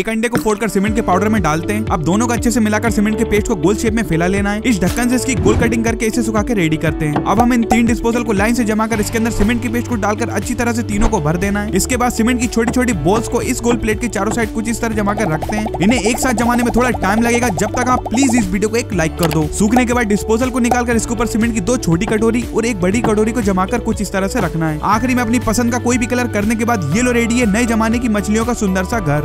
एक अंडे को फोड़कर सीमेंट के पाउडर में डालते हैं। अब दोनों को अच्छे से मिलाकर सीमेंट के पेस्ट को गोल शेप में फैला लेना है। इस ढक्कन से इसकी गोल कटिंग करके इसे सुखा के रेडी करते हैं। अब हम इन तीन डिस्पोजल को लाइन से जमा कर इसके अंदर सीमेंट के पेस्ट को डालकर अच्छी तरह से तीनों को भर देना है। इसके बाद सीमेंट की छोटी छोटी बॉल्स को इस गोल प्लेट के चारों साइड कुछ इस तरह जमा कर रखते हैं। इन्हें एक साथ जमाने में थोड़ा टाइम लगेगा। जब तक आप प्लीज इस वीडियो को एक लाइक कर दो। सूखने के बाद डिस्पोजल को निकालकर इसके ऊपर सीमेंट की दो छोटी कटोरी और एक बड़ी कटोरी को जमा कर कुछ इस तरह से रखना है। आखिरी में अपनी पसंद का कोई भी कलर करने के बाद ये लो रेडी है नए जमाने की मछलियों का सुंदर सा घर।